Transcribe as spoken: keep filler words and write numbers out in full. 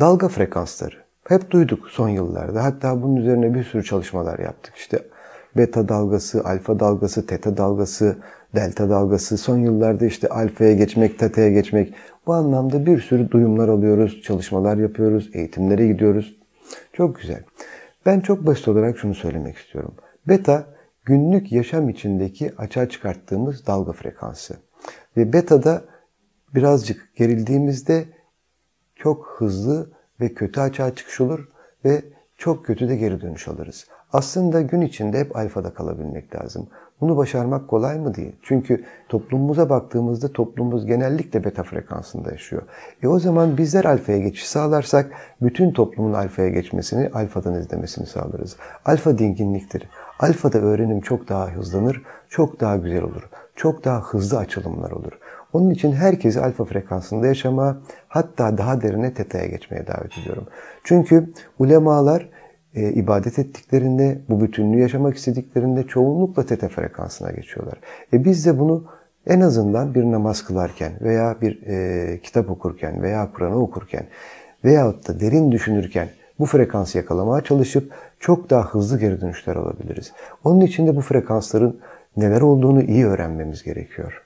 Dalga frekansları. Hep duyduk son yıllarda. Hatta bunun üzerine bir sürü çalışmalar yaptık. İşte beta dalgası, alfa dalgası, teta dalgası, delta dalgası. Son yıllarda işte alfaya geçmek, teta'ya geçmek. Bu anlamda bir sürü duyumlar alıyoruz, çalışmalar yapıyoruz, eğitimlere gidiyoruz. Çok güzel. Ben çok basit olarak şunu söylemek istiyorum. Beta, günlük yaşam içindeki açığa çıkarttığımız dalga frekansı. Ve beta'da birazcık gerildiğimizde çok hızlı ve kötü açığa çıkış olur ve çok kötü de geri dönüş alırız. Aslında gün içinde hep alfada kalabilmek lazım. Bunu başarmak kolay mı diye. Çünkü toplumumuza baktığımızda toplumumuz genellikle beta frekansında yaşıyor. E o zaman bizler alfaya geçiş sağlarsak bütün toplumun alfaya geçmesini, alfadan izlemesini sağlarız. Alfa dinginliktir. Alfada öğrenim çok daha hızlanır, çok daha güzel olur. Çok daha hızlı açılımlar olur. Onun için herkesi alfa frekansında yaşamaya, hatta daha derine teta'ya geçmeye davet ediyorum. Çünkü ulemalar e, ibadet ettiklerinde, bu bütünlüğü yaşamak istediklerinde çoğunlukla teta frekansına geçiyorlar. E biz de bunu en azından bir namaz kılarken veya bir e, kitap okurken veya Kur'an'ı okurken veyahut da derin düşünürken bu frekansı yakalamaya çalışıp çok daha hızlı geri dönüşler alabiliriz. Onun için de bu frekansların neler olduğunu iyi öğrenmemiz gerekiyor.